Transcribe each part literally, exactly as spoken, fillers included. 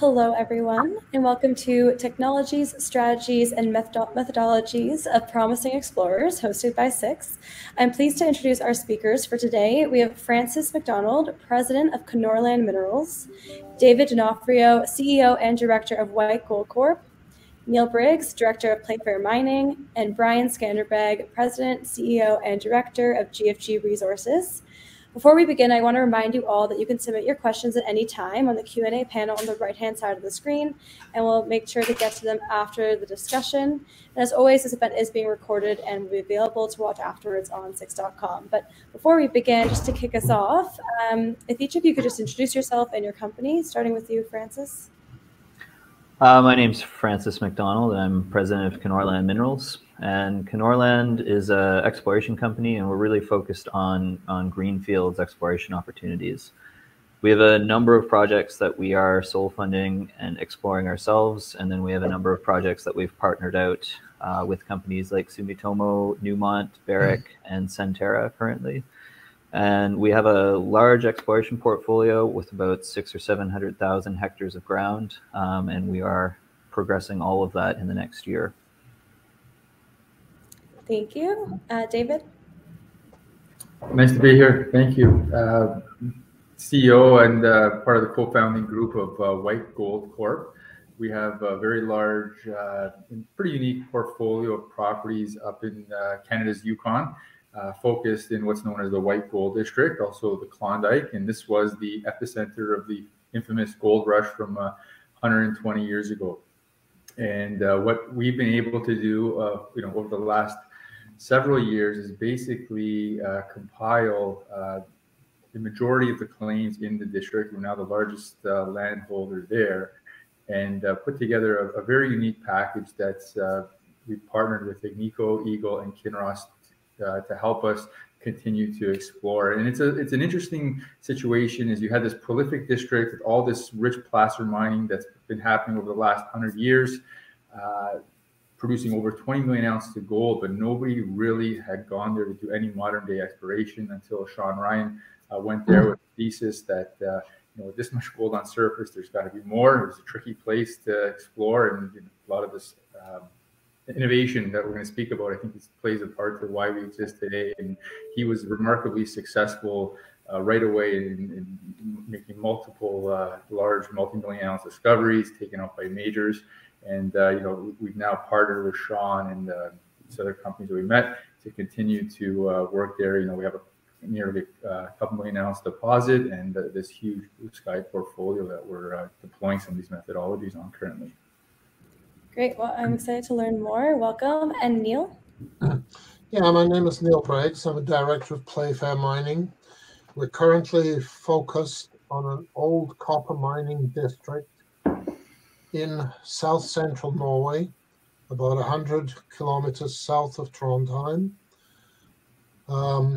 Hello, everyone, and welcome to Technologies, Strategies, and Methodologies of Promising Explorers, hosted by six. I'm pleased to introduce our speakers for today. We have Francis McDonald, President of Kenorland Minerals, David D'Onofrio, C E O and Director of White Gold Corp, Neil Briggs, Director of Playfair Mining, and Brian Skanderbeg, President, C E O, and Director of G F G Resources. Before we begin, I want to remind you all that you can submit your questions at any time on the Q and A panel on the right-hand side of the screen, and we'll make sure to get to them after the discussion. And as always, this event is being recorded and will be available to watch afterwards on six dot com. But before we begin, just to kick us off, um, if each of you could just introduce yourself and your company, starting with you, Francis. Uh, my name's Francis McDonald. I'm president of Kenorland Minerals. And Kenorland is an exploration company, and we're really focused on, on greenfields exploration opportunities. We have a number of projects that we are sole funding and exploring ourselves, and then we have a number of projects that we've partnered out uh, with companies like Sumitomo, Newmont, Barrick, and Sentara currently. And we have a large exploration portfolio with about six or seven hundred thousand hectares of ground, um, and we are progressing all of that in the next year. Thank you. Uh, David? Nice to be here. Thank you. Uh, C E O and uh, part of the co-founding group of uh, White Gold Corp. We have a very large uh, and pretty unique portfolio of properties up in uh, Canada's Yukon, uh, focused in what's known as the White Gold District, also the Klondike. And this was the epicenter of the infamous gold rush from uh, one hundred twenty years ago. And uh, what we've been able to do uh, you know, over the last several years is basically uh, compile uh, the majority of the claims in the district. We're now the largest uh, landholder there, and uh, put together a, a very unique package that's uh, we've partnered with Agnico Eagle and Kinross uh, to help us continue to explore. And it's a it's an interesting situation. Is you had this prolific district with all this rich placer mining that's been happening over the last hundred years. Uh, producing over twenty million ounces of gold, but nobody really had gone there to do any modern day exploration until Sean Ryan uh, went there with the thesis that, uh, you know, with this much gold on surface, there's got to be more. It was a tricky place to explore, and you know, a lot of this um, innovation that we're going to speak about, I think this plays a part to why we exist today. And he was remarkably successful uh, right away in, in making multiple uh, large multi-million ounce discoveries taken up by majors. And, uh, you know, we've now partnered with Sean and uh, these other companies that we met to continue to uh, work there. You know, we have a nearly a uh, couple million ounce deposit and uh, this huge blue sky portfolio that we're uh, deploying some of these methodologies on currently. Great. Well, I'm excited to learn more. Welcome. And Neil? Yeah, my name is Neil Briggs. I'm a director of Playfair Mining. We're currently focused on an old copper mining district in south central Norway, about one hundred kilometers south of Trondheim. Um,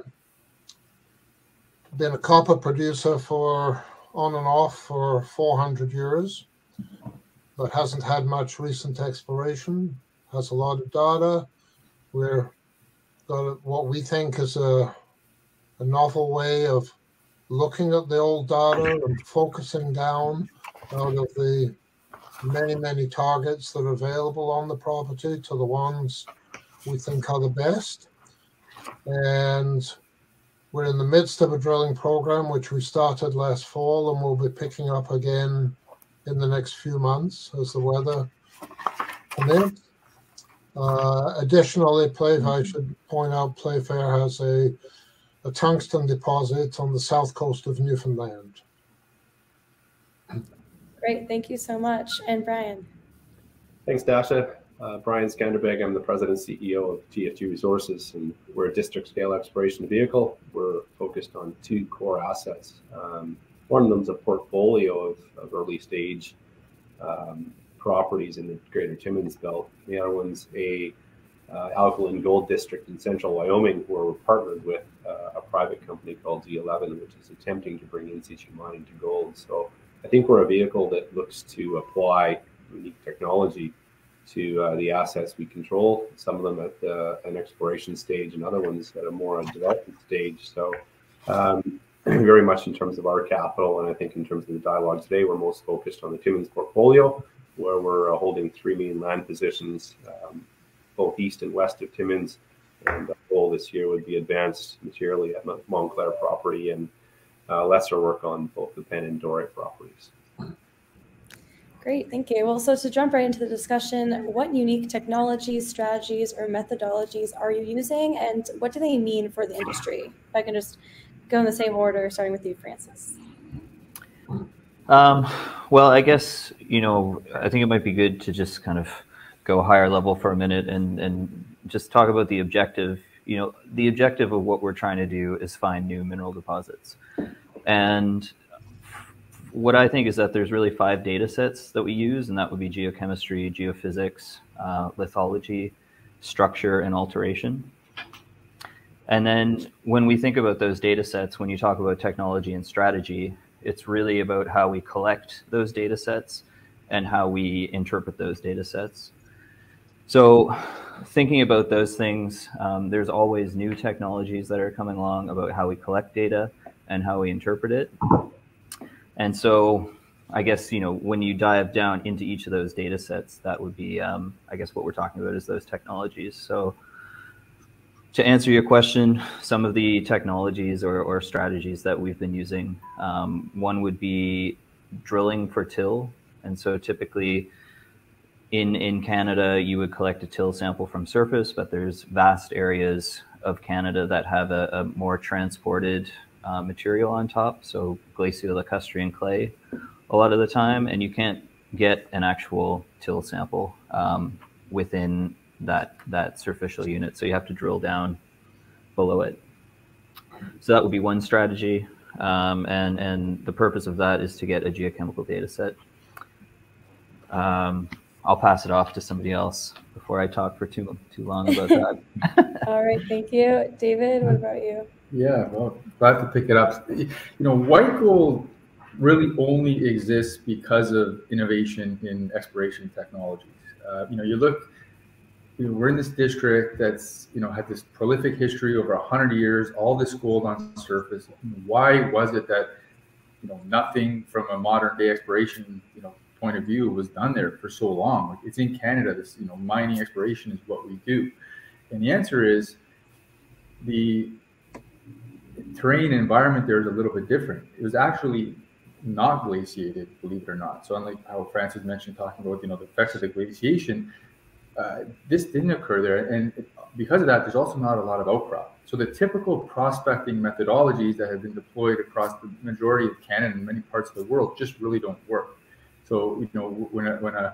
been a copper producer for on and off for four hundred years, but hasn't had much recent exploration, has a lot of data. We've got what we think is a, a novel way of looking at the old data and focusing down out of the many, many targets that are available on the property to the ones we think are the best. And we're in the midst of a drilling program, which we started last fall, and we'll be picking up again in the next few months as the weather permits. Uh, additionally, Playfair, I should point out, Playfair has a, a tungsten deposit on the south coast of Newfoundland. Great, thank you so much. And Brian. Thanks, Dasha. Uh, Brian Skanderbeg, I'm the president and C E O of G F G Resources, and we're a district scale exploration vehicle. We're focused on two core assets. Um, one of them is a portfolio of, of early stage um, properties in the Greater Timmins Belt. The other one's a uh, alkaline gold district in central Wyoming, where we're partnered with uh, a private company called D eleven, which is attempting to bring in situ mining to gold. So I think we're a vehicle that looks to apply unique technology to uh, the assets we control, some of them at the, an exploration stage and other ones at a more development stage. So um, very much in terms of our capital. And I think in terms of the dialogue today, we're most focused on the Timmins portfolio, where we're uh, holding three main land positions, um, both east and west of Timmins. And the goal this year would be advanced materially at Montclair property and uh, lesser work on both the Penn and Doré properties. Great, thank you. Well, so to jump right into the discussion, what unique technologies, strategies, or methodologies are you using, and what do they mean for the industry? If I can just go in the same order, starting with you, Francis. Um, well, I guess, you know, I think it might be good to just kind of go higher level for a minute and, and just talk about the objective. You know, the objective of what we're trying to do is find new mineral deposits. And what I think is that there's really five data sets that we use, and that would be geochemistry, geophysics, uh, lithology, structure, and alteration. And then when we think about those data sets, when you talk about technology and strategy, it's really about how we collect those data sets and how we interpret those data sets. So thinking about those things, um, there's always new technologies that are coming along about how we collect data and how we interpret it. And so I guess, you know, when you dive down into each of those data sets, that would be, um, I guess what we're talking about is those technologies. So to answer your question, some of the technologies or, or strategies that we've been using, um, one would be drilling for till. And so typically in, in Canada, you would collect a till sample from surface, but there's vast areas of Canada that have a, a more transported Uh, material on top, so glacial lacustrine clay a lot of the time, and you can't get an actual till sample um, within that that surficial unit, so you have to drill down below it. So that would be one strategy, um, and and the purpose of that is to get a geochemical data set. um, I'll pass it off to somebody else before I talk for too too long about that. All right, thank you. David, what about you? Yeah, well, glad to pick it up. You know, White Gold really only exists because of innovation in exploration technologies. Uh, you know, you look, you know, we're in this district that's, you know, had this prolific history over a hundred years, all this gold on surface. Why was it that, you know, nothing from a modern day exploration, you know, point of view was done there for so long? Like, it's in Canada, this, you know, mining exploration is what we do. And the answer is the terrain environment there is a little bit different. It was actually not glaciated, believe it or not. So unlike how Francis mentioned talking about, you know, the effects of the glaciation, uh, this didn't occur there. And because of that, there's also not a lot of outcrop. So the typical prospecting methodologies that have been deployed across the majority of Canada and many parts of the world just really don't work. So, you know, when a, when a,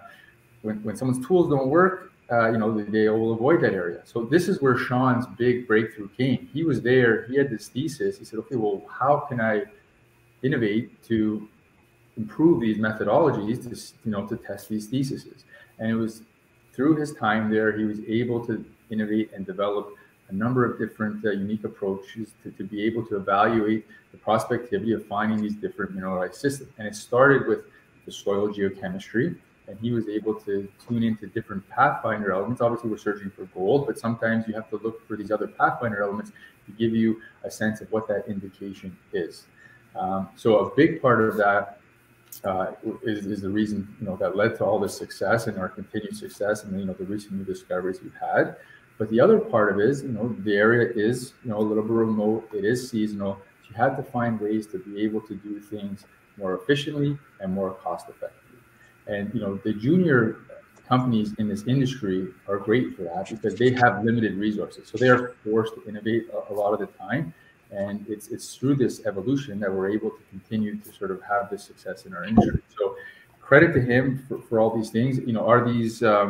when, when someone's tools don't work, Uh, you know, they will avoid that area. So this is where Sean's big breakthrough came. He was there, he had this thesis. He said, okay, well, how can I innovate to improve these methodologies to, you know, to test these theses? And it was through his time there, he was able to innovate and develop a number of different uh, unique approaches to, to be able to evaluate the prospectivity of finding these different mineralized systems. And it started with the soil geochemistry. And he was able to tune into different pathfinder elements. Obviously, we're searching for gold, but sometimes you have to look for these other pathfinder elements to give you a sense of what that indication is. Um, so a big part of that uh, is, is the reason, you know, that led to all this success and our continued success and, you know, the recent new discoveries we've had. But the other part of it is, you know, the area is, you know, a little bit remote. It is seasonal. So you have to find ways to be able to do things more efficiently and more cost effectively. And, you know, the junior companies in this industry are great for that because they have limited resources. So they are forced to innovate a, a lot of the time. And it's, it's through this evolution that we're able to continue to sort of have this success in our industry. So credit to him for, for all these things. You know, are these um,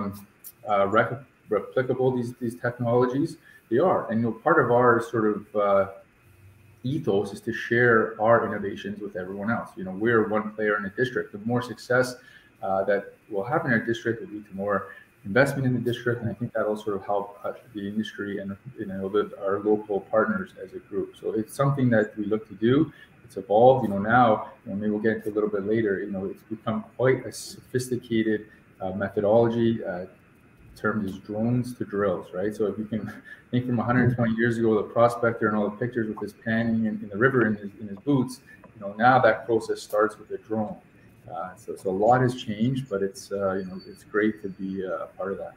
uh, rep replicable, these, these technologies? They are. And, you know, part of our sort of uh, ethos is to share our innovations with everyone else. You know, we're one player in a district. The more success Uh, that will happen in our district will lead to more investment in the district, and I think that'll sort of help the industry and, you know, the, our local partners as a group. So it's something that we look to do. It's evolved, you know, now, and you know, maybe we'll get into a little bit later, you know, it's become quite a sophisticated uh, methodology, uh, termed as drones to drills, right? So if you can think from one hundred twenty years ago, the prospector and all the pictures with his panning in, in the river in his, in his boots, you know, now that process starts with a drone. Uh, so, so a lot has changed, but it's, uh, you know, it's great to be a uh, part of that.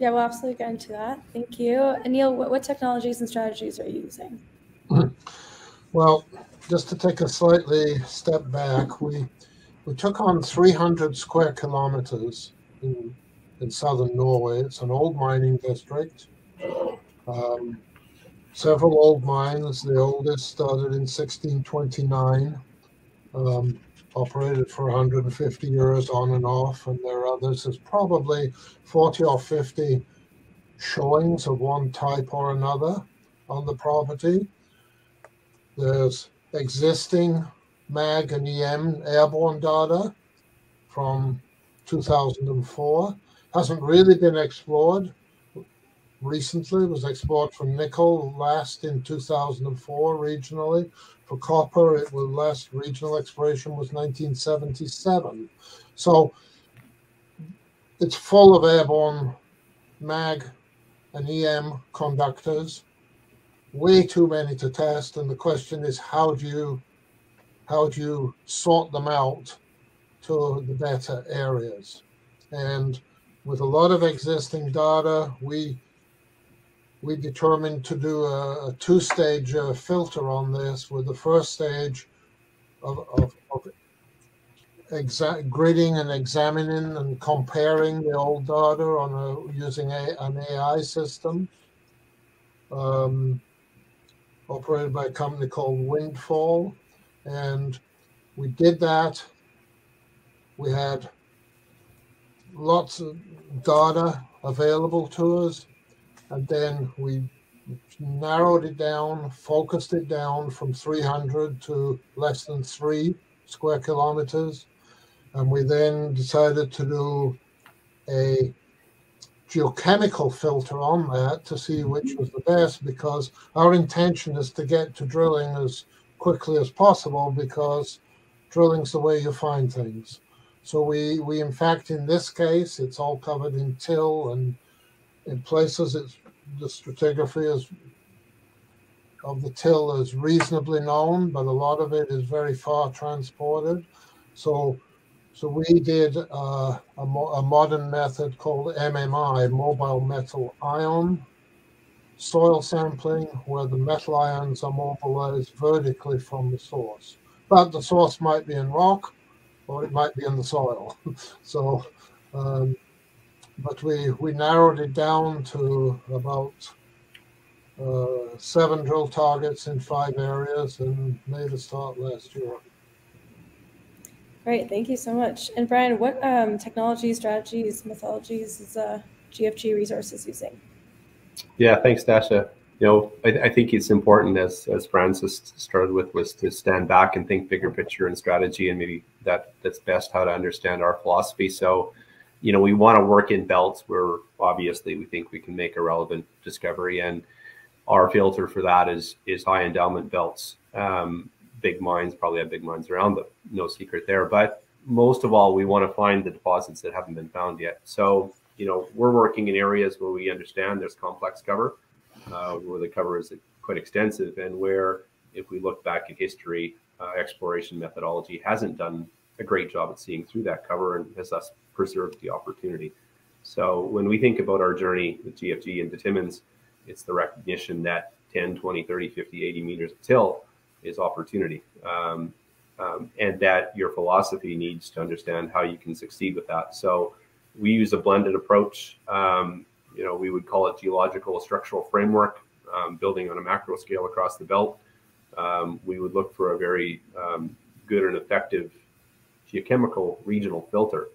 Yeah, we'll absolutely get into that. Thank you. Anil, what, what technologies and strategies are you using? Well, just to take a slightly step back, we, we took on three hundred square kilometers in, in southern Norway. It's an old mining district. Um, several old mines. The oldest started in sixteen twenty-nine. Um, operated for one hundred fifty years on and off, and there are others. There's probably forty or fifty showings of one type or another on the property. There's existing M A G and E M airborne data from two thousand four. Hasn't really been explored recently. It was explored for nickel last in two thousand four regionally. For copper, it was last regional exploration was nineteen seventy-seven. So it's full of airborne M A G and E M conductors, way too many to test. And the question is, how do you how do you sort them out to the better areas? And with a lot of existing data, we we determined to do a, a two-stage uh, filter on this, with the first stage of, of, of gridding and examining and comparing the old data on a, using a, an A I system um, operated by a company called Windfall. And we did that. We had lots of data available to us. And then we narrowed it down, focused it down from three hundred to less than three square kilometers. And we then decided to do a geochemical filter on that to see which was the best, because our intention is to get to drilling as quickly as possible, because drilling's the way you find things. So we, we in fact, in this case, it's all covered in till, and in places, it's, the stratigraphy is, of the till is reasonably known, but a lot of it is very far transported. So, so we did uh, a, mo a modern method called M M I, mobile metal ion soil sampling, where the metal ions are mobilized vertically from the source. But the source might be in rock, or it might be in the soil. So. Um, But we, we narrowed it down to about uh, seven drill targets in five areas, and made a start last year. Great, thank you so much. And Brian, what um, technology, strategies, methodologies is uh, G F G Resources using? Yeah, thanks, Dasha. You know, I, I think it's important, as as Francis started with, was to stand back and think bigger picture and strategy, and maybe that that's best how to understand our philosophy. So, you know, we want to work in belts where obviously we think we can make a relevant discovery, and our filter for that is is high endowment belts. Um, big mines probably have big mines around them, no secret there. But most of all, we want to find the deposits that haven't been found yet. So, you know, we're working in areas where we understand there's complex cover, uh, where the cover is quite extensive, and where, if we look back at history, uh, exploration methodology hasn't done a great job at seeing through that cover and has us preserved the opportunity. So when we think about our journey with G F G into Timmins, it's the recognition that ten, twenty, thirty, fifty, eighty meters of till is opportunity. Um, um, and that your philosophy needs to understand how you can succeed with that. So we use a blended approach. Um, you know, we would call it geological structural framework, um, building on a macro scale across the belt. Um, we would look for a very um, good and effective geochemical regional filter.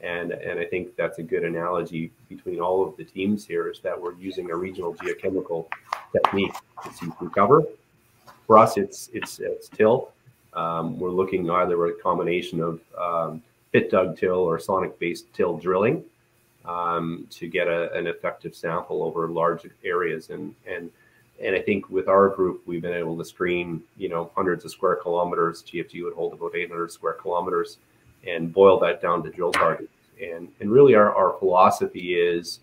And, and I think that's a good analogy between all of the teams here, is that we're using a regional geochemical technique to see through cover. For us, it's, it's, it's till. Um, we're looking either at a combination of um, pit dug till or sonic-based till drilling um, to get a, an effective sample over large areas. And, and, and I think with our group, we've been able to screen, you know, hundreds of square kilometers. G F G would hold about eight hundred square kilometers, and boil that down to drill targets And, and really our, our philosophy is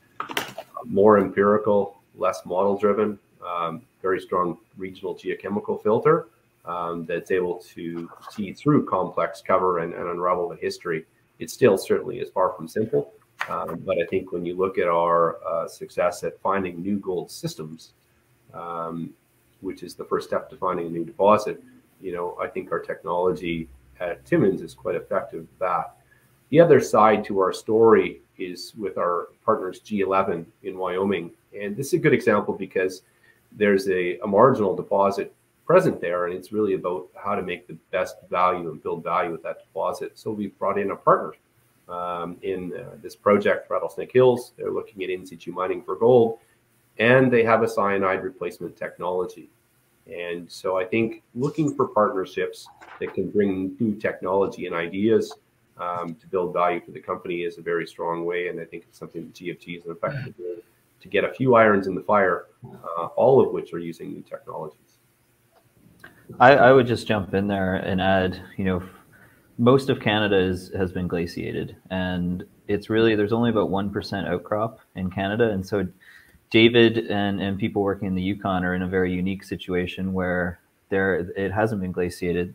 more empirical, less model driven, um, very strong regional geochemical filter um, that's able to see through complex cover and, and unravel the history. It still certainly is far from simple. Um, but I think when you look at our uh, success at finding new gold systems, um, which is the first step to finding a new deposit, you know, I think our technology at Timmins is quite effective at that. The other side to our story is with our partners G eleven in Wyoming. And this is a good example because there's a, a marginal deposit present there, and it's really about how to make the best value and build value with that deposit. So we've brought in a partner um, in uh, this project, Rattlesnake Hills. They're looking at in-situ mining for gold, and they have a cyanide replacement technology. And so I think looking for partnerships that can bring new technology and ideas um, to build value for the company is a very strong way. And I think it's something that G F G is effective in, to get a few irons in the fire, uh, all of which are using new technologies. I, I would just jump in there and add, you know, most of Canada is, has been glaciated, and it's really, there's only about one percent outcrop in Canada. And so David and, and people working in the Yukon are in a very unique situation where there it hasn't been glaciated.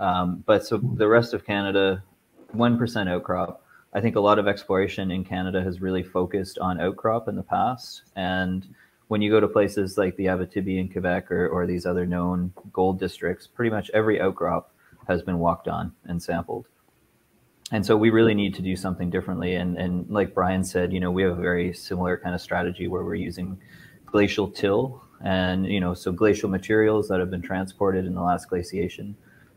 Um, but so the rest of Canada, one percent outcrop. I think a lot of exploration in Canada has really focused on outcrop in the past. And when you go to places like the Abitibi in Quebec or, or these other known gold districts, pretty much every outcrop has been walked on and sampled. And so we really need to do something differently. And, and like Brian said, you know, we have a very similar kind of strategy where we're using glacial till and, you know, so glacial materials that have been transported in the last glaciation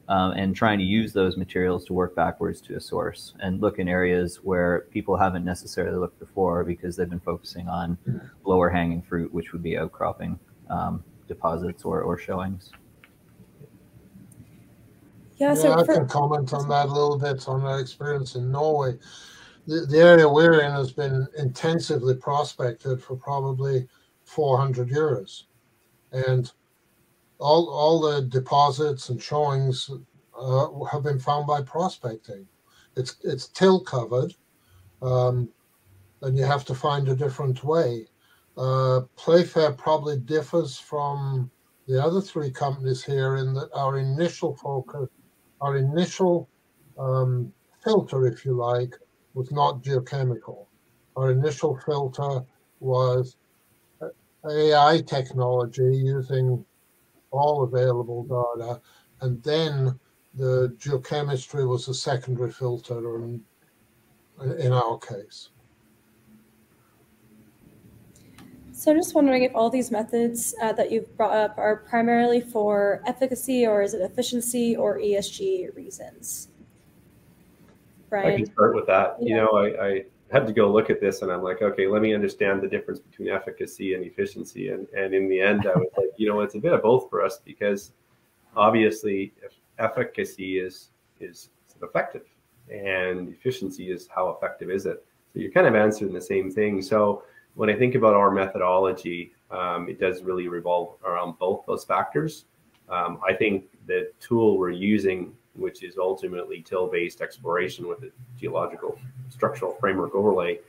um, and trying to use those materials to work backwards to a source and look in areas where people haven't necessarily looked before because they've been focusing on lower hanging fruit, which would be outcropping um, deposits or, or showings. Yeah, so yeah, I can comment on that a little bit, on that experience in Norway. The, the area we're in has been intensively prospected for probably four hundred years. And all, all the deposits and showings uh, have been found by prospecting. It's, it's till covered, um, and you have to find a different way. Uh, Playfair probably differs from the other three companies here in that our initial focus, our initial um, filter, if you like, was not geochemical. Our initial filter was A I technology using all available data. And then the geochemistry was a secondary filter in, in our case. So I'm just wondering if all these methods uh, that you've brought up are primarily for efficacy, or is it efficiency or E S G reasons? Brian? I can start with that. Yeah. You know, I, I had to go look at this and I'm like, okay, let me understand the difference between efficacy and efficiency. And, and in the end, I was like, you know, it's a bit of both for us, because obviously efficacy is, is effective, and efficiency is how effective is it. So you're kind of answering the same thing. So when I think about our methodology, um, it does really revolve around both those factors. Um, I think the tool we're using, which is ultimately till-based exploration with a geological structural framework overlay,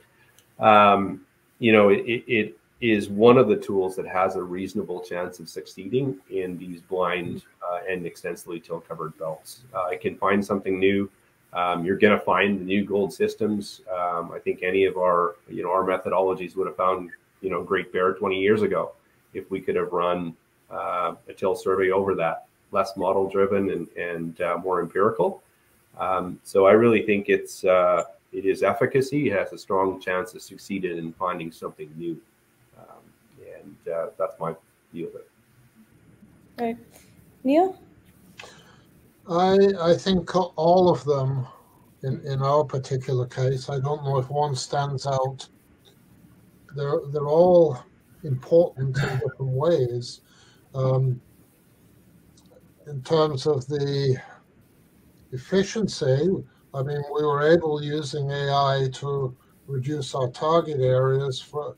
um, you know, it, it is one of the tools that has a reasonable chance of succeeding in these blind uh, and extensively till-covered belts. Uh, it can find something new. Um, you're going to find the new gold systems. Um, I think any of our, you know, our methodologies would have found, you know, Great Bear twenty years ago if we could have run uh, a till survey over that, less model driven and, and uh, more empirical. Um, so I really think it's, uh, it is efficacy. It has a strong chance of succeeding in finding something new. Um, and uh, that's my view of it. All right. Neil? I, I think all of them, in, in our particular case, I don't know if one stands out. They're, they're all important in different ways. Um, in terms of the efficiency, I mean, we were able using A I to reduce our target areas for,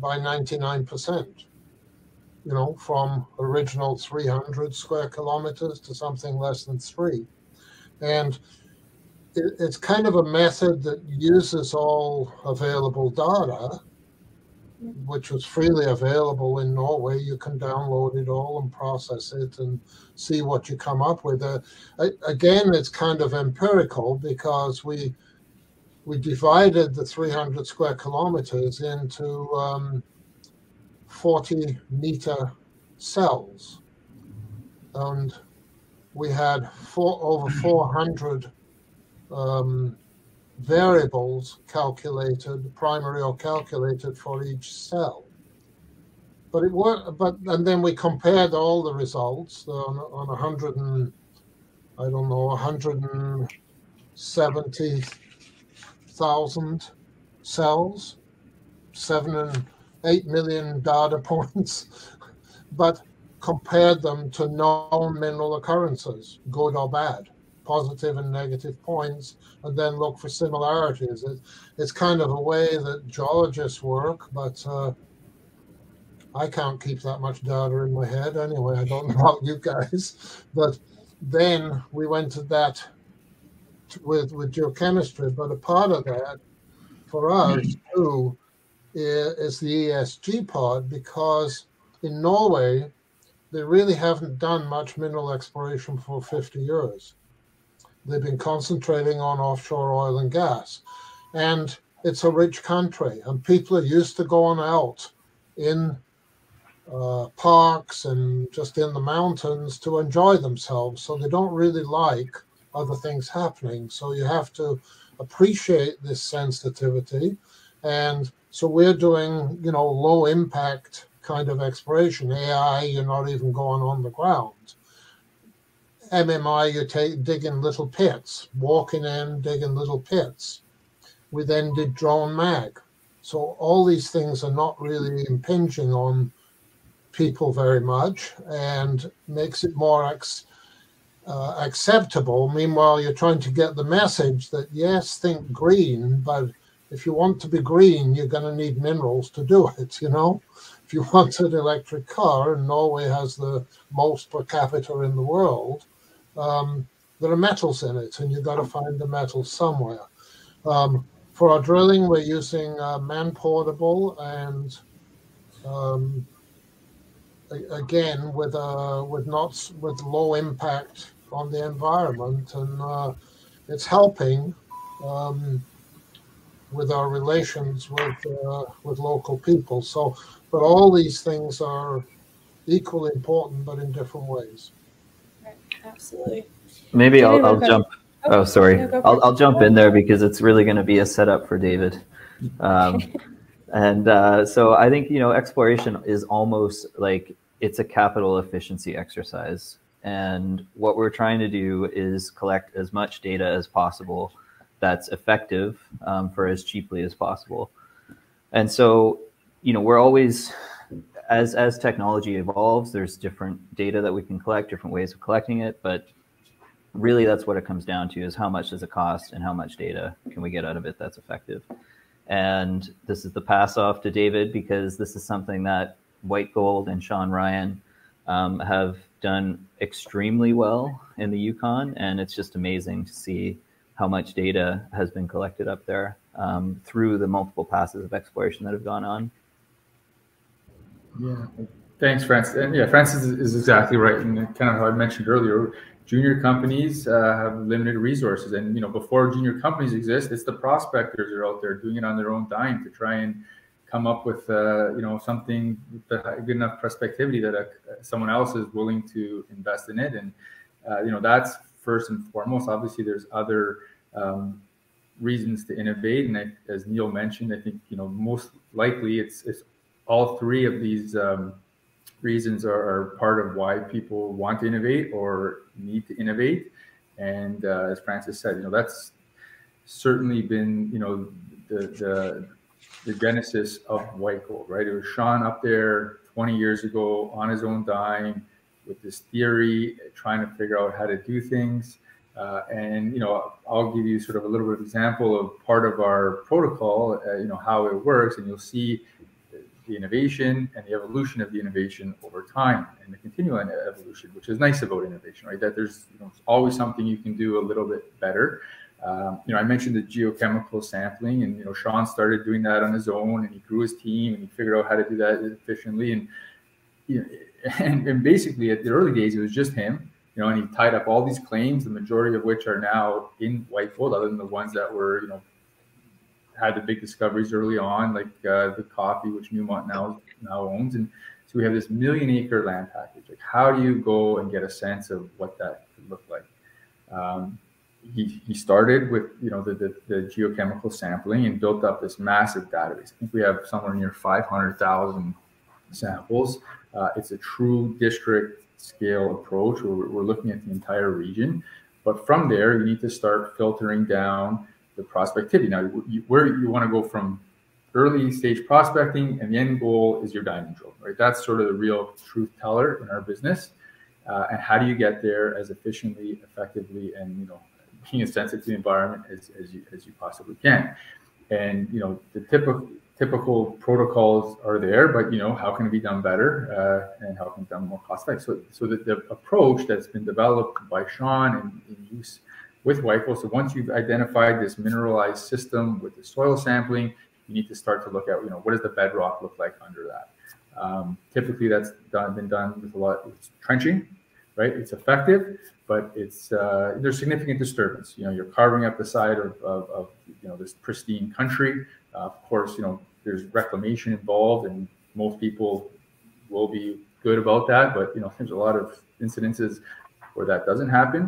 by ninety-nine percent. You know, from original three hundred square kilometers to something less than three. And it, it's kind of a method that uses all available data, which was freely available in Norway. You can download it all and process it and see what you come up with. Uh, again, it's kind of empirical because we we divided the three hundred square kilometers into um, forty meter cells, and we had four, over four hundred um, variables calculated, primary or calculated for each cell. But it were, but and then we compared all the results on on a hundred and I don't know a hundred and seventy thousand cells, seven and eight million data points, but compared them to known mineral occurrences, good or bad, positive and negative points, and then look for similarities. It, it's kind of a way that geologists work, but uh, I can't keep that much data in my head anyway. I don't know about you guys. But then we went to that with, with geochemistry, but a part of that for us too is the E S G part, because in Norway, they really haven't done much mineral exploration for fifty years. They've been concentrating on offshore oil and gas. And it's a rich country, and people are used to going out in uh, parks and just in the mountains to enjoy themselves. So they don't really like other things happening. So you have to appreciate this sensitivity. And so we're doing, you know, low impact kind of exploration. A I, you're not even going on the ground. M M I, you take, dig in little pits, walking in, digging little pits. We then did drone mag. So all these things are not really impinging on people very much and makes it more ex, uh, acceptable. Meanwhile, you're trying to get the message that, yes, think green, but if you want to be green, you're going to need minerals to do it, you know? If you want an electric car, and Norway has the most per capita in the world, um, there are metals in it, and you've got to find the metals somewhere. Um, for our drilling, we're using uh, man-portable, and um, again with uh, with not with low impact on the environment, and uh, it's helping um, with our relations with uh, with local people. So. But all these things are equally important, but in different ways. Right. Absolutely. Maybe I'll, I'll jump. Oh, sorry. No, I'll, I'll jump in there because it's really going to be a setup for David. Um, and uh, so I think, you know, exploration is almost like it's a capital efficiency exercise. And what we're trying to do is collect as much data as possible that's effective um, for as cheaply as possible. And so you know, we're always, as as technology evolves, there's different data that we can collect, different ways of collecting it. But really, that's what it comes down to is how much does it cost and how much data can we get out of it that's effective. And this is the pass off to David, because this is something that White Gold and Sean Ryan um, have done extremely well in the Yukon. And it's just amazing to see how much data has been collected up there um, through the multiple passes of exploration that have gone on. Yeah, thanks, Francis. And yeah, Francis is exactly right. And kind of how I mentioned earlier, junior companies uh, have limited resources. And, you know, before junior companies exist, it's the prospectors who are out there doing it on their own dime to try and come up with, uh, you know, something with good enough prospectivity that uh, someone else is willing to invest in it. And, uh, you know, that's first and foremost. Obviously, there's other um, reasons to innovate. And I, as Neil mentioned, I think, you know, most likely it's, it's all three of these um, reasons are, are part of why people want to innovate or need to innovate. And uh, as Francis said, you know, that's certainly been, you know, the, the, the genesis of White Gold, right? It was Sean up there twenty years ago on his own dime with this theory, trying to figure out how to do things. Uh, and, you know, I'll give you sort of a little bit of example of part of our protocol, uh, you know, how it works, and you'll see the innovation and the evolution of the innovation over time and the continual evolution, which is nice about innovation, right? That there's, you know, always something you can do a little bit better. Um, you know, I mentioned the geochemical sampling, and, you know, Sean started doing that on his own, and he grew his team, and he figured out how to do that efficiently. And, you know, and, and basically at the early days, it was just him, you know, and he tied up all these claims, the majority of which are now in white gold, other than the ones that were, you know, had the big discoveries early on, like uh, the coffee, which Newmont now, now owns. And so we have this million acre land package. Like, how do you go and get a sense of what that could look like? Um, He, he started with, you know, the, the, the geochemical sampling and built up this massive database. I think we have somewhere near five hundred thousand samples. Uh, it's a true district scale approach where we're looking at the entire region. But from there, you need to start filtering down the prospectivity. Now, you, where you want to go from early stage prospecting, and the end goal is your diamond drill, right? That's sort of the real truth teller in our business. Uh, and how do you get there as efficiently, effectively, and, you know, being as sensitive to the environment as, as, you, as you possibly can. And, you know, the typical typical protocols are there, but, you know, how can it be done better uh, and how can it be done more cost effective? So, so the, the approach that's been developed by Sean and in use with White Gold, so once you've identified this mineralized system with the soil sampling, you need to start to look at, you know, what does the bedrock look like under that? Um, typically that's done, been done with a lot of trenching, right? It's effective, but it's uh, there's significant disturbance. You know, you're carving up the side of, of, of you know, this pristine country. Uh, of course, you know, there's reclamation involved, and most people will be good about that. But, you know, there's a lot of incidences where that doesn't happen.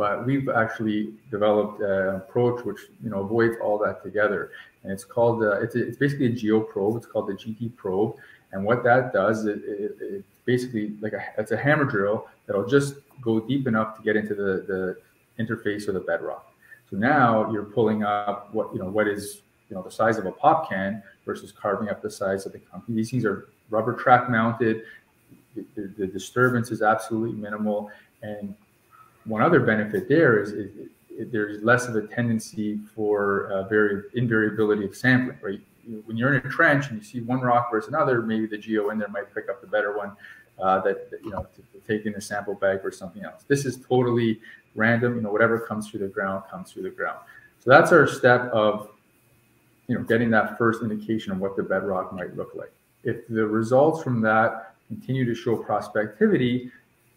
But we've actually developed an approach which, you know, avoids all that together, and it's called uh, it's a, it's basically a geoprobe. It's called the G T probe, and what that does is it, it, it basically like a, it's a hammer drill that'll just go deep enough to get into the, the interface or the bedrock. So now you're pulling up what, you know, what is, you know, the size of a pop can versus carving up the size of the company. These things are rubber track mounted. The, the, the disturbance is absolutely minimal. And one other benefit there is it, it, it, there's less of a tendency for uh, vari invariability of sampling, right? When you're in a trench and you see one rock versus another, maybe the geo in there might pick up the better one uh, that, that, you know, to, to take in a sample bag or something else. This is totally random. You know, whatever comes through the ground comes through the ground. So that's our step of, you know, getting that first indication of what the bedrock might look like. If the results from that continue to show prospectivity,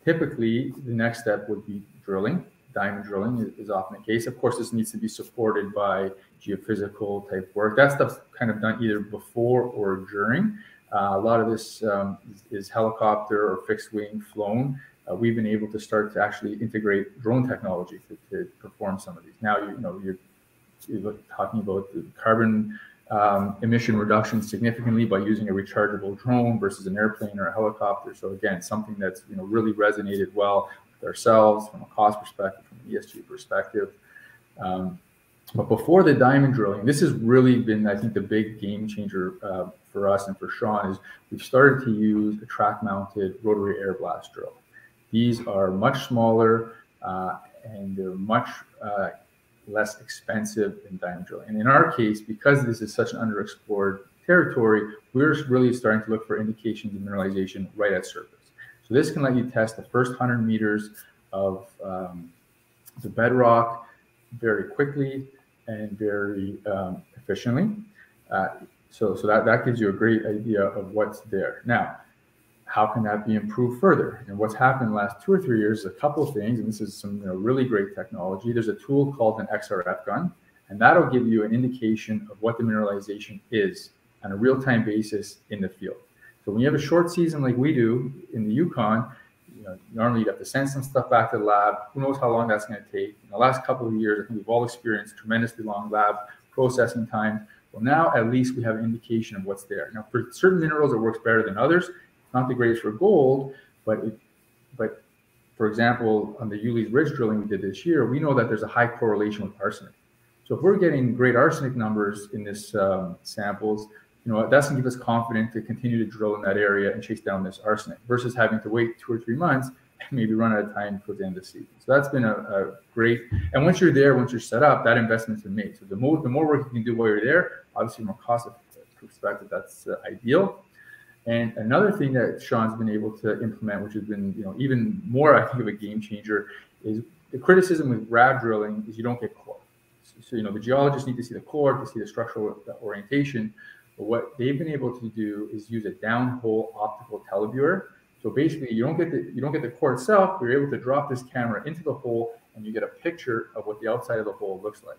typically the next step would be drilling. Diamond drilling is, is often the case. Of course, this needs to be supported by geophysical type work. That stuff's kind of done either before or during. Uh, a lot of this um, is, is helicopter or fixed wing flown. Uh, we've been able to start to actually integrate drone technology to, to perform some of these. Now, you, you know, you're, you're talking about the carbon um, emission reduction significantly by using a rechargeable drone versus an airplane or a helicopter. So again, something that's, you know, really resonated well with ourselves from a cost perspective, from an E S G perspective. Um, But before the diamond drilling, this has really been, I think, the big game changer uh, for us and for Sean is we've started to use a track-mounted rotary air blast drill. These are much smaller uh, and they're much uh, less expensive than diamond drilling. And in our case, because this is such an underexplored territory, we're really starting to look for indications of mineralization right at surface. So this can let you test the first one hundred meters of um, the bedrock very quickly and very um, efficiently. Uh, so so that, that gives you a great idea of what's there. Now, how can that be improved further? And what's happened in the last two or three years is a couple of things, and this is some, you know, really great technology. There's a tool called an X R F gun, and that'll give you an indication of what the mineralization is on a real-time basis in the field. So when you have a short season like we do in the Yukon, you know, normally you have to send some stuff back to the lab. Who knows how long that's going to take? In the last couple of years, I think we've all experienced tremendously long lab processing times. Well, now at least we have an indication of what's there. Now, for certain minerals, it works better than others. It's not the greatest for gold, but it, but for example, on the Yule's Ridge drilling we did this year, we know that there's a high correlation with arsenic. So if we're getting great arsenic numbers in this um, samples, you know, that's going to give us confidence to continue to drill in that area and chase down this arsenic versus having to wait two or three months and maybe run out of time for the end of the season. So that's been a, a great. And once you're there, once you're set up, that investment's been made. So the more, the more work you can do while you're there, obviously from a cost perspective, that's uh, ideal. And another thing that Sean's been able to implement, which has been, you know, even more, I think, of a game changer, is the criticism with grab drilling is you don't get close. so, you know, the geologists need to see the core to see the structural the orientation. But what they've been able to do is use a downhole optical televiewer. So basically, you don't get the you don't get the core itself. But you're able to drop this camera into the hole, and you get a picture of what the outside of the hole looks like.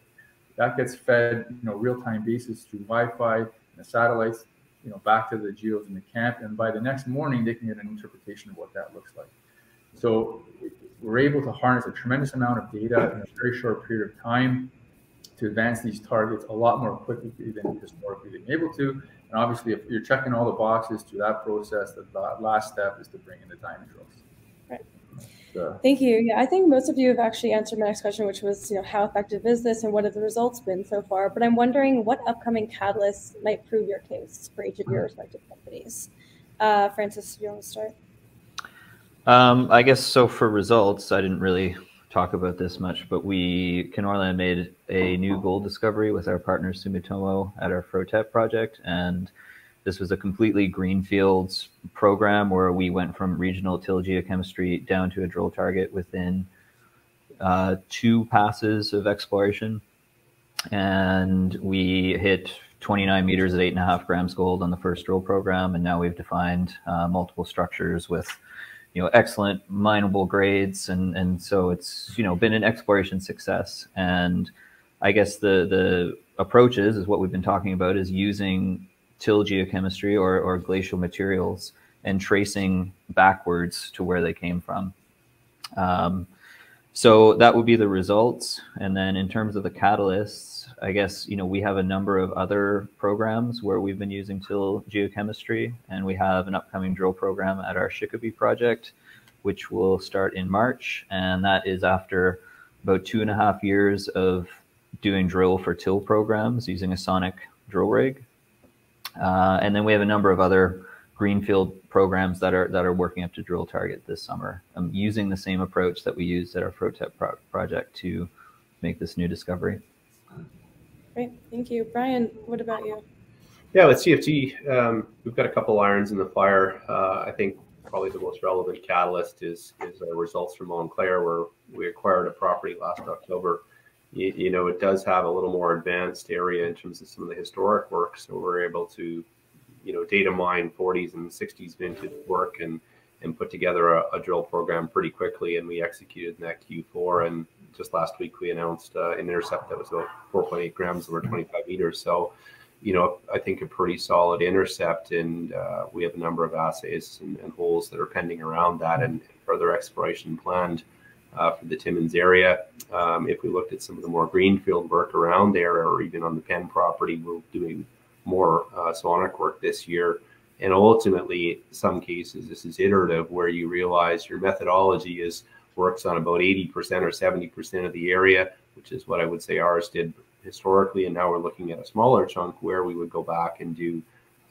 That gets fed, you know, real-time basis through Wi-Fi and the satellites, you know, back to the geos in the camp. And by the next morning, they can get an interpretation of what that looks like. So we're able to harness a tremendous amount of data in a very short period of time to advance these targets a lot more quickly than historically been able to. And obviously, if you're checking all the boxes through that process, the last step is to bring in the diamond drills. Right. So. Thank you. Yeah, I think most of you have actually answered my next question, which was, you know, how effective is this and what have the results been so far? But I'm wondering what upcoming catalysts might prove your case for each of your respective companies. Uh, Francis, do you want to start? Um, I guess so for results, I didn't really talk about this much, but we, Kenorland made a new gold discovery with our partner Sumitomo at our FROTEP project. And this was a completely greenfields program where we went from regional till geochemistry down to a drill target within uh, two passes of exploration. And we hit twenty-nine meters at eight and a half grams gold on the first drill program. And now we've defined uh, multiple structures with, you know, excellent mineable grades, and and so it's, you know, been an exploration success. And I guess the the approaches is what we've been talking about, is using till geochemistry or or glacial materials and tracing backwards to where they came from. Um, so that would be the results. And then in terms of the catalysts, I guess, you know, we have a number of other programs where we've been using till geochemistry, and we have an upcoming drill program at our Chicobi project, which will start in March. And that is after about two and a half years of doing drill for till programs using a sonic drill rig. Uh, and then we have a number of other greenfield programs that are that are working up to drill target this summer, um, using the same approach that we used at our FROTEP pro project to make this new discovery. Great, thank you. Brian, what about you? Yeah, with C F T, um, we've got a couple irons in the fire. Uh, I think probably the most relevant catalyst is, is our results from Montclair, where we acquired a property last October. You, you know, it does have a little more advanced area in terms of some of the historic work, so we're able to, you know, data mine forties and sixties vintage work and and put together a, a drill program pretty quickly, and we executed in that Q four. And just last week we announced uh, an intercept that was about four point eight grams over twenty-five meters. So, you know, I think a pretty solid intercept, and uh, we have a number of assays and, and holes that are pending around that, and further exploration planned uh, for the Timmins area. Um, if we looked at some of the more greenfield work around there, or even on the Penn property, we're doing more uh, sonic work this year. And ultimately, in some cases, this is iterative, where you realize your methodology is works on about eighty percent or seventy percent of the area, which is what I would say ours did historically. And now we're looking at a smaller chunk where we would go back and do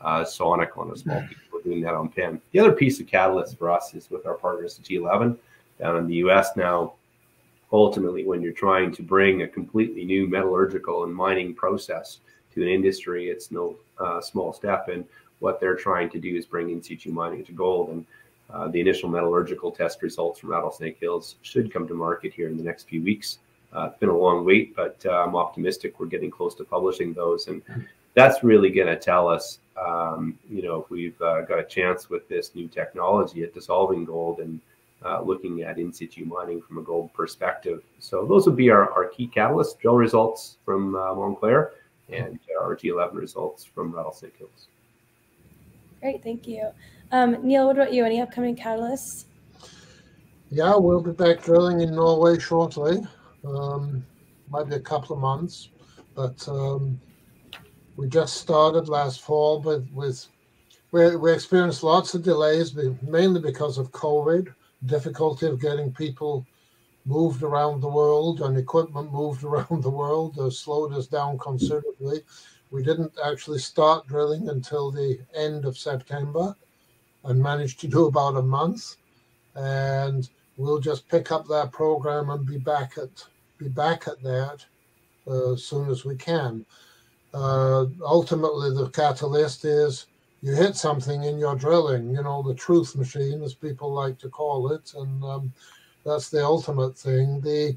uh, sonic on a small piece. We're doing that on Penn. The other piece of catalyst for us is with our partners at D eleven down in the U S now. Ultimately, when you're trying to bring a completely new metallurgical and mining process to an industry, it's no uh, small step. And what they're trying to do is bring in situ mining to gold. And uh, the initial metallurgical test results from Rattlesnake Hills should come to market here in the next few weeks. Uh, it's been a long wait, but uh, I'm optimistic we're getting close to publishing those. And that's really going to tell us, um, you know, if we've uh, got a chance with this new technology at dissolving gold and uh, looking at in situ mining from a gold perspective. So those would be our, our key catalysts: drill results from uh, Montclair, and our G eleven results from Rattlesnake Hills. Great, thank you. Um, Neil, what about you? Any upcoming catalysts? Yeah, we'll be back drilling in Norway shortly. Um, might be a couple of months, but um, we just started last fall, but with, we, we experienced lots of delays, but mainly because of COVID, difficulty of getting people moved around the world and equipment moved around the world. Those slowed us down considerably. We didn't actually start drilling until the end of September and managed to do about a month. And we'll just pick up that program and be back at, be back at that uh, as soon as we can. Uh, ultimately, the catalyst is you hit something in your drilling, you know, the truth machine, as people like to call it. And um, that's the ultimate thing. The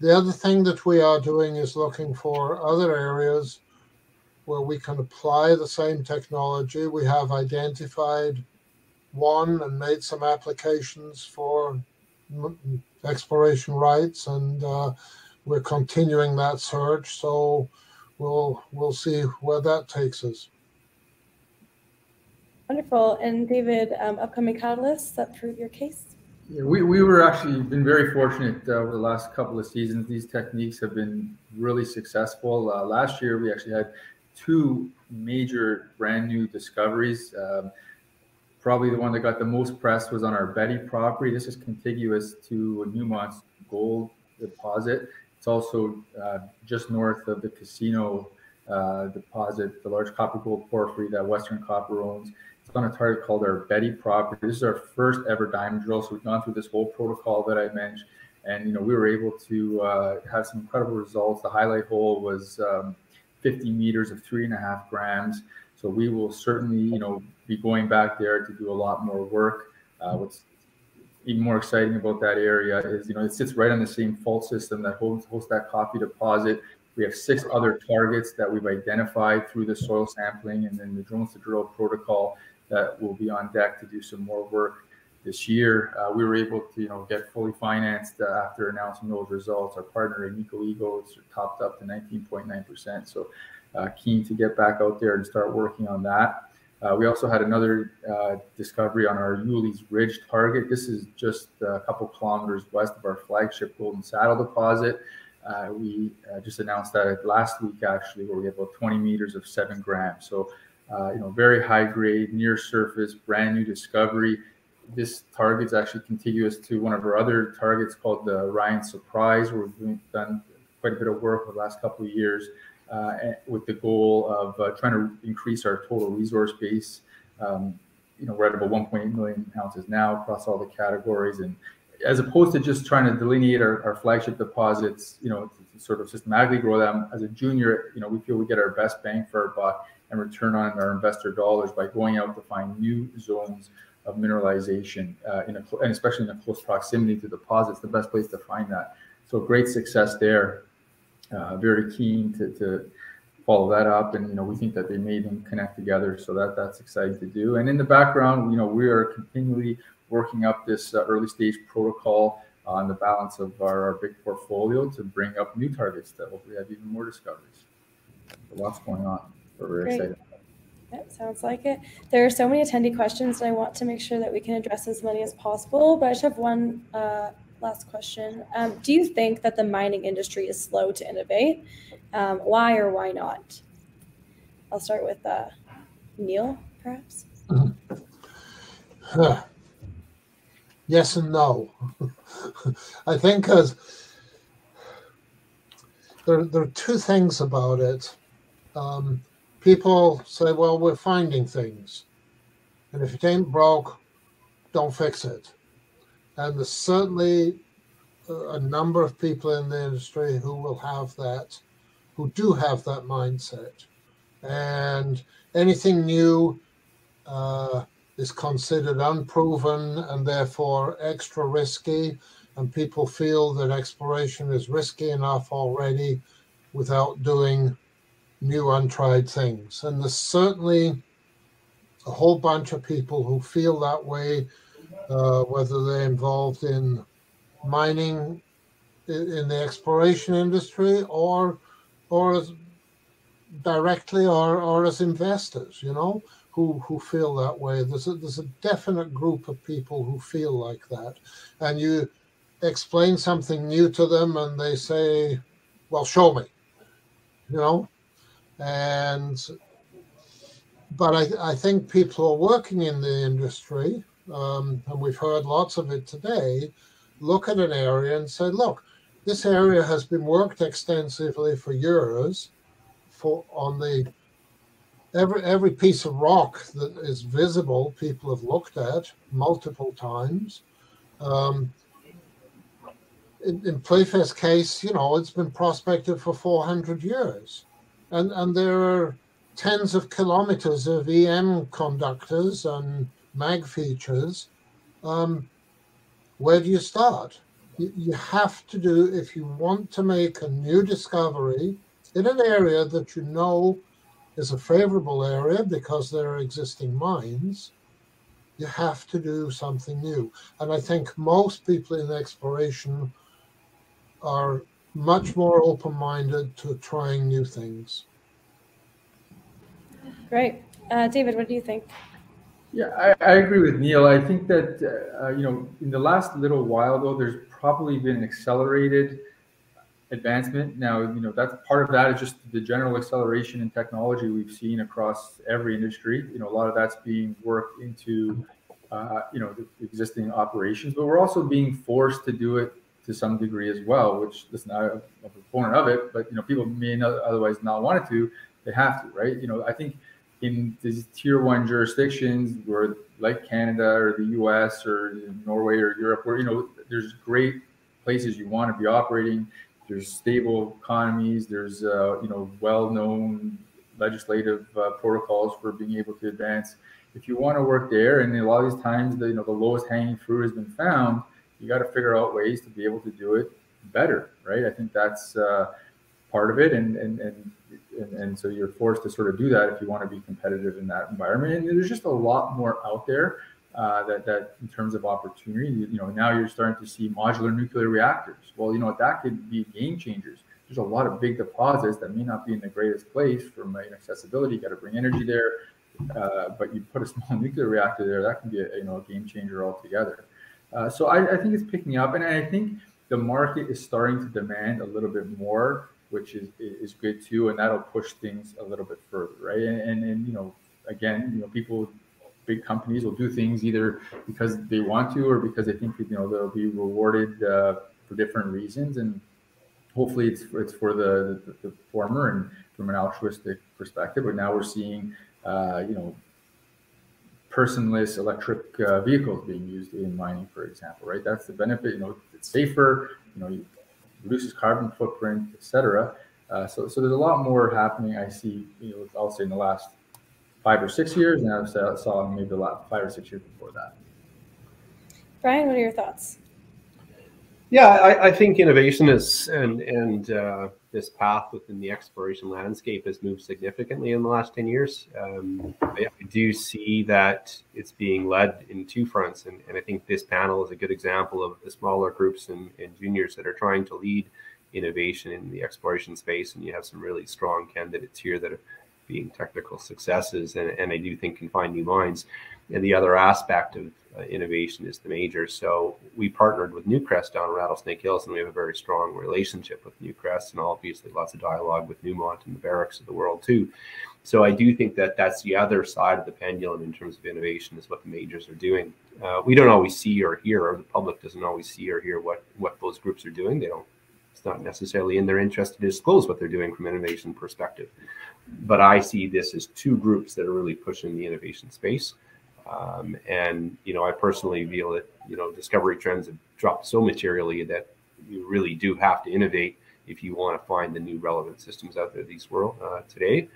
The other thing that we are doing is looking for other areas where we can apply the same technology. We have identified one and made some applications for exploration rights, and uh, we're continuing that search. So we'll we'll see where that takes us. Wonderful. And David, um, upcoming catalysts that prove your case? Yeah, we, we were actually been very fortunate uh, over the last couple of seasons. These techniques have been really successful. Uh, last year, we actually had two major brand new discoveries. Um, probably the one that got the most press was on our Betty property. This is contiguous to Newmont's gold deposit. It's also uh, just north of the Casino uh, deposit, the large copper gold porphyry that Western Copper owns. On a target called our Betty property. This is our first ever diamond drill, so we've gone through this whole protocol that I mentioned, and you know we were able to uh, have some incredible results. The highlight hole was um, fifty meters of three and a half grams. So we will certainly you know be going back there to do a lot more work. Uh, what's even more exciting about that area is you know it sits right on the same fault system that holds hosts that copper deposit. We have six other targets that we've identified through the soil sampling and then the drones to drill protocol that will be on deck to do some more work this year. Uh, we were able to, you know, get fully financed uh, after announcing those results. Our partner, Agnico Eagle, topped up to nineteen point nine percent. So uh, keen to get back out there and start working on that. Uh, we also had another uh, discovery on our Yulee's Ridge target. This is just a couple kilometers west of our flagship Golden Saddle deposit. Uh, we uh, just announced that last week, actually, where we have about twenty meters of seven grams. So Uh, you know, very high grade, near surface, brand new discovery. This target's actually contiguous to one of our other targets called the Ryan Surprise, where we've done quite a bit of work over the last couple of years uh, with the goal of uh, trying to increase our total resource base. Um, you know, we're at about one point eight million ounces now across all the categories. And as opposed to just trying to delineate our, our flagship deposits, you know, to, to sort of systematically grow them, as a junior, you know, we feel we get our best bang for our buck and return on our investor dollars by going out to find new zones of mineralization, uh, in a, and especially in a close proximity to deposits, the best place to find that. So great success there. Uh, very keen to, to follow that up, and you know we think that they made them connect together, so that that's exciting to do. And in the background, you know we are continually working up this uh, early stage protocol on the balance of our, our big portfolio to bring up new targets that hopefully have even more discoveries. So lots going on. Great. Yep, sounds like it. There are so many attendee questions, and I want to make sure that we can address as many as possible, but I just have one uh, last question. Um, do you think that the mining industry is slow to innovate? Um, why or why not? I'll start with uh, Neil, perhaps. Uh, yes and no. I think as there, there are two things about it. Um, People say, well, we're finding things, and if it ain't broke, don't fix it. And there's certainly a number of people in the industry who will have that, who do have that mindset. And anything new uh, is considered unproven and therefore extra risky, and people feel that exploration is risky enough already without doing new untried things. And there's certainly a whole bunch of people who feel that way, uh, whether they're involved in mining, in the exploration industry, or or as directly, or, or as investors, you know, who, who feel that way. There's a, there's a definite group of people who feel like that. And you explain something new to them and they say, well, show me, you know. And but I, I think people are working in the industry, um, and we've heard lots of it today, look at an area and say, look, this area has been worked extensively for years for on the every every piece of rock that is visible, people have looked at multiple times. Um, in, in Playfair's case, you know, it's been prospected for four hundred years. And, and there are tens of kilometers of E M conductors and mag features. Um, where do you start? you have to do if you want to make a new discovery in an area that you know is a favorable area because there are existing mines. You have to do something new. And I think most people in exploration are much more open-minded to trying new things. Great. Uh, David, what do you think? Yeah, I, I agree with Neil. I think that, uh, you know, in the last little while, though, there's probably been an accelerated advancement. Now, you know, that's part of that is just the general acceleration in technology we've seen across every industry. You know, a lot of that's being worked into, uh, you know, the existing operations, but we're also being forced to do it to some degree as well, which is not a proponent of it, but, you know, people may not, otherwise not want it to, they have to, right? You know, I think in these tier one jurisdictions where like Canada or the U S or Norway or Europe, where, you know, there's great places you want to be operating, there's stable economies, there's, uh, you know, well-known legislative uh, protocols for being able to advance. If you want to work there, and a lot of these times, the, you know, the lowest hanging fruit has been found, you got to figure out ways to be able to do it better, right? I think that's uh, part of it, and and and and so you're forced to sort of do that if you want to be competitive in that environment. And there's just a lot more out there uh, that that in terms of opportunity. You know, now you're starting to see modular nuclear reactors. Well, you know, that could be game changers. There's a lot of big deposits that may not be in the greatest place from accessibility. You got to bring energy there, uh, but you put a small nuclear reactor there, that can be a, you know, a game changer altogether. Uh, so I, I think it's picking up, and I think the market is starting to demand a little bit more, which is is good too, and that'll push things a little bit further, right? And, and and you know, again, you know, people, big companies will do things either because they want to or because they think, you know, they'll be rewarded uh, for different reasons, and hopefully it's it's for the, the the former and from an altruistic perspective. But now we're seeing, uh, you know, personless electric uh, vehicles being used in mining, for example, right? That's the benefit. You know, it's safer, you know, it reduces carbon footprint, et cetera. Uh, so, so there's a lot more happening. I see, you know, I'll say in the last five or six years, and I saw maybe the last five or six years before that. Brian, what are your thoughts? Yeah, I, I think innovation is, and, and uh, this path within the exploration landscape has moved significantly in the last ten years. Um, I, I do see that it's being led in two fronts, and, and I think this panel is a good example of the smaller groups and, and juniors that are trying to lead innovation in the exploration space, and you have some really strong candidates here that are being technical successes, and, and I do think can find new mines. And the other aspect of uh, innovation is the major. So we partnered with Newcrest down in Rattlesnake Hills, and we have a very strong relationship with Newcrest, and obviously lots of dialogue with Newmont and the Barricks of the world too. So I do think that that's the other side of the pendulum in terms of innovation, is what the majors are doing. Uh, we don't always see or hear, or the public doesn't always see or hear what, what those groups are doing. They don't, it's not necessarily in their interest to disclose what they're doing from an innovation perspective. But I see this as two groups that are really pushing the innovation space. Um, and, you know, I personally feel that, you know, discovery trends have dropped so materially that you really do have to innovate if you want to find the new relevant systems out there these world uh, today.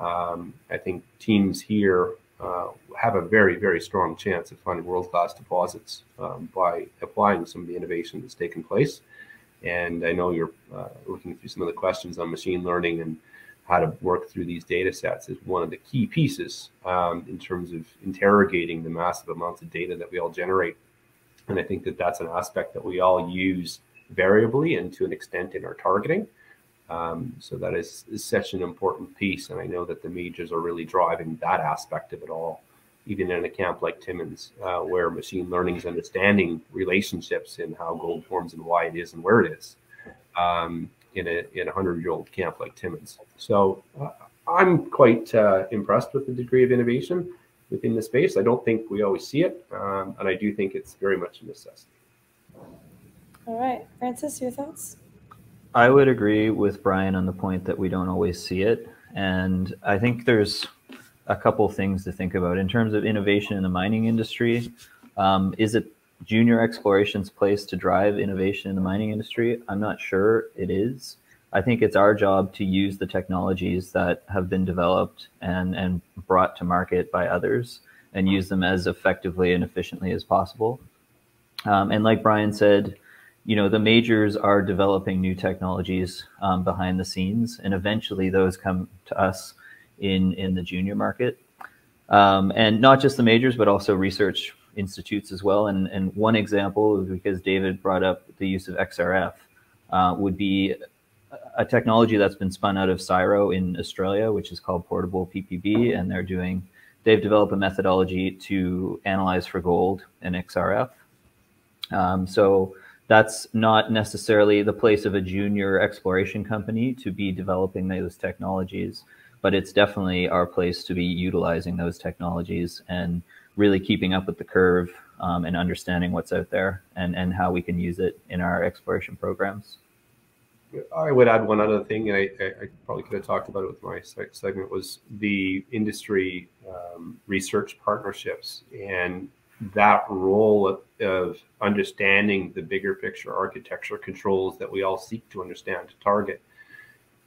Um, I think teams here uh, have a very, very strong chance of finding world-class deposits um, by applying some of the innovation that's taken place. And I know you're uh, looking through some of the questions on machine learning and how to work through these data sets is one of the key pieces um, in terms of interrogating the massive amounts of data that we all generate. And I think that that's an aspect that we all use variably and to an extent in our targeting. Um, so that is, is such an important piece. And I know that the majors are really driving that aspect of it all, even in a camp like Timmins, uh, where machine learning is understanding relationships in how gold forms and why it is and where it is. Um, in a in a hundred-year-old camp like Timmins. So uh, I'm quite uh, impressed with the degree of innovation within the space. I don't think we always see it, um, and I do think it's very much a necessity. All right, Francis, your thoughts? I would agree with Brian on the point that we don't always see it. And I think there's a couple things to think about. In terms of innovation in the mining industry, um, is it junior exploration's place to drive innovation in the mining industry? I'm not sure it is. I think it's our job to use the technologies that have been developed and, and brought to market by others and use them as effectively and efficiently as possible. Um, and like Brian said, you know, the majors are developing new technologies um, behind the scenes, and eventually those come to us in, in the junior market. Um, and not just the majors, but also research institutes as well. And, and one example, because David brought up the use of X R F, uh, would be a technology that's been spun out of CSIRO in Australia, which is called portable P P B. And they're doing, they've developed a methodology to analyze for gold and X R F. Um, so that's not necessarily the place of a junior exploration company to be developing those technologies, but it's definitely our place to be utilizing those technologies and really keeping up with the curve um, and understanding what's out there and, and how we can use it in our exploration programs. I would add one other thing, and I, I probably could have talked about it with my segment, was the industry um, research partnerships and that role of, of understanding the bigger picture architecture controls that we all seek to understand, to target.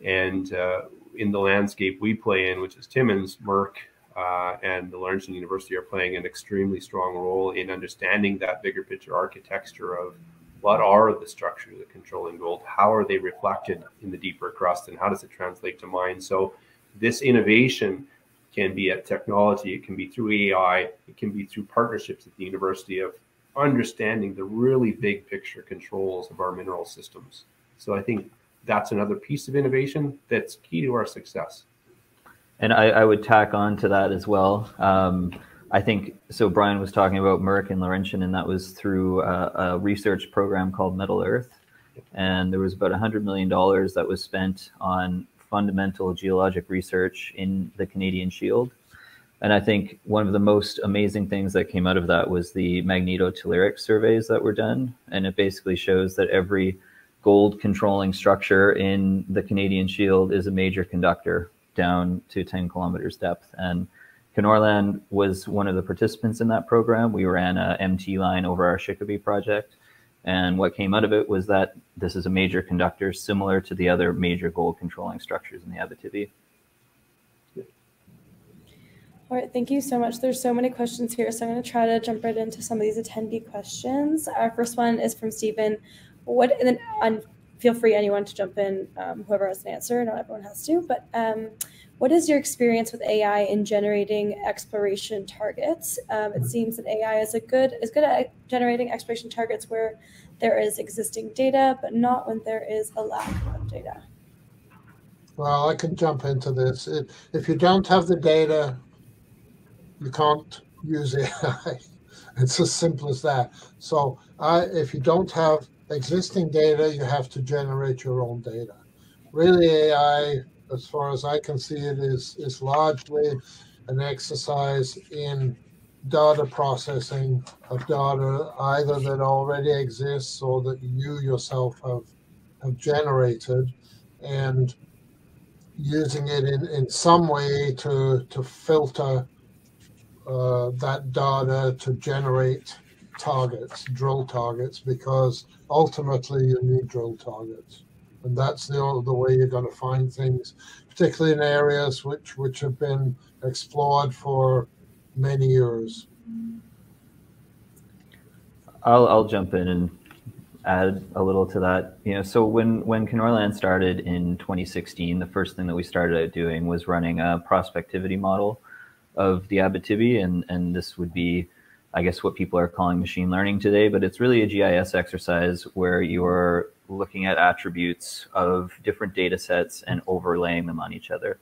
And uh, in the landscape we play in, which is Timmins, Merck, uh, and the Laurentian University are playing an extremely strong role in understanding that bigger picture architecture of what are the structures that control in gold? How are they reflected in the deeper crust, and how does it translate to mine? So this innovation can be at technology, it can be through A I, it can be through partnerships at the university of understanding the really big picture controls of our mineral systems. So I think that's another piece of innovation that's key to our success. And I, I would tack on to that as well. Um, I think, so Brian was talking about Merck and Laurentian, and that was through a, a research program called Middle Earth. And there was about one hundred million dollars that was spent on fundamental geologic research in the Canadian Shield. And I think one of the most amazing things that came out of that was the magnetotelluric surveys that were done. And it basically shows that every gold controlling structure in the Canadian Shield is a major conductor down to ten kilometers depth. And Kenorland was one of the participants in that program. We ran a M T line over our Chicobi project. And what came out of it was that this is a major conductor similar to the other major gold controlling structures in the Abitibi. All right, thank you so much. There's so many questions here, so I'm going to try to jump right into some of these attendee questions. Our first one is from Stephen. What, and then um, feel free anyone to jump in, um, whoever has an answer, not everyone has to, but um, what is your experience with A I in generating exploration targets? Um, it seems that A I is a good is good at generating exploration targets where there is existing data, but not when there is a lack of data. Well, I can jump into this. It, if you don't have the data, you can't use A I. It's as simple as that. So I, if you don't have existing data, you have to generate your own data. Really, A I, as far as I can see it, is, is largely an exercise in data processing of data either that already exists or that you yourself have, have generated, and using it in, in some way to, to filter uh, that data to generate targets, drill targets, because ultimately you need drill targets. And that's the, the way you're going to find things, particularly in areas which, which have been explored for many years. I'll, I'll jump in and add a little to that. You know, so when, when Kenorland started in twenty sixteen, the first thing that we started out doing was running a prospectivity model of the Abitibi. And, and this would be, I guess, what people are calling machine learning today, but it's really a G I S exercise where you're looking at attributes of different data sets and overlaying them on each other.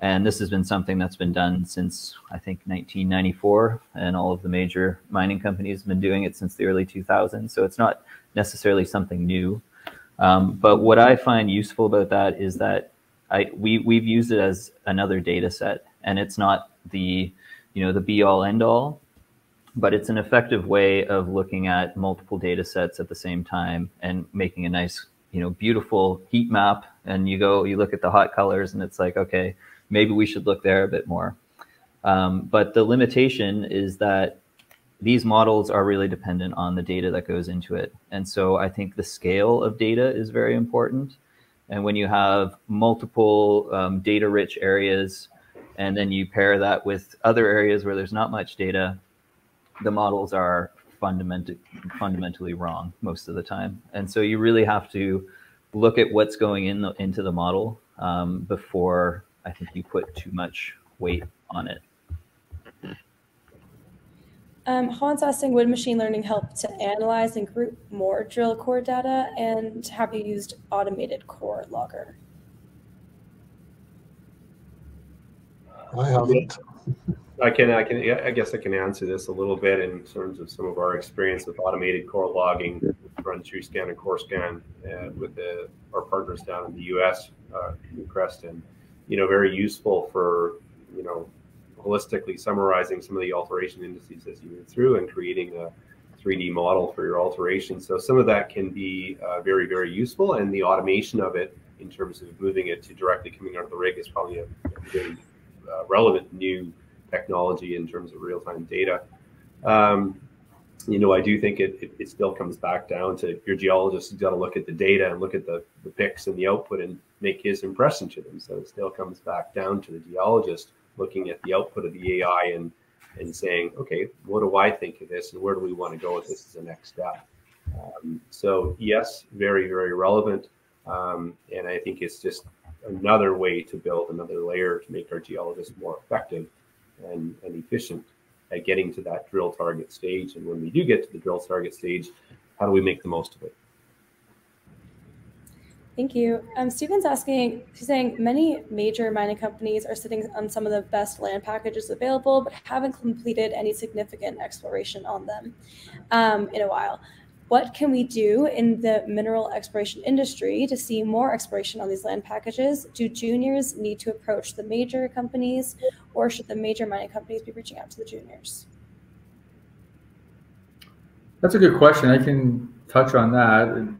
And this has been something that's been done since, I think, nineteen ninety-four, and all of the major mining companies have been doing it since the early two thousands. So it's not necessarily something new. Um, but what I find useful about that is that I, we, we've used it as another data set, and it's not the, you know, the be all end all, but it's an effective way of looking at multiple data sets at the same time and making a nice, you know, beautiful heat map. And you go, you look at the hot colors and it's like, okay, maybe we should look there a bit more. Um, but the limitation is that these models are really dependent on the data that goes into it. And so I think the scale of data is very important. And when you have multiple um, data rich areas, and then you pair that with other areas where there's not much data, the models are fundament fundamentally wrong most of the time. And so you really have to look at what's going in the, into the model um, before I think you put too much weight on it. Um, Hans asking, would machine learning help to analyze and group more drill core data, and have you used automated core logger? I haven't. I can, I can, I guess I can answer this a little bit in terms of some of our experience with automated core logging, run through scan and core scan uh, with the, our partners down in the U S, uh, Newcrest, and, you know, very useful for, you know, holistically summarizing some of the alteration indices as you move through and creating a three D model for your alteration. So some of that can be uh, very, very useful, and the automation of it in terms of moving it to directly coming out of the rig is probably a, a very uh, relevant new technology in terms of real-time data. Um, you know, I do think it, it, it still comes back down to your geologist has got to look at the data and look at the, the picks and the output and make his impression to them. So it still comes back down to the geologist looking at the output of the A I and, and saying, okay, what do I think of this, and where do we want to go with this as the next step? Um, so yes, very, very relevant. Um, and I think it's just another way to build another layer to make our geologists more effective and, and efficient at getting to that drill target stage. And when we do get to the drill target stage, how do we make the most of it? Thank you. Um, Stephen's asking, he's saying many major mining companies are sitting on some of the best land packages available, but haven't completed any significant exploration on them um, in a while. What can we do in the mineral exploration industry to see more exploration on these land packages? Do juniors need to approach the major companies, or should the major mining companies be reaching out to the juniors? That's a good question. I can touch on that.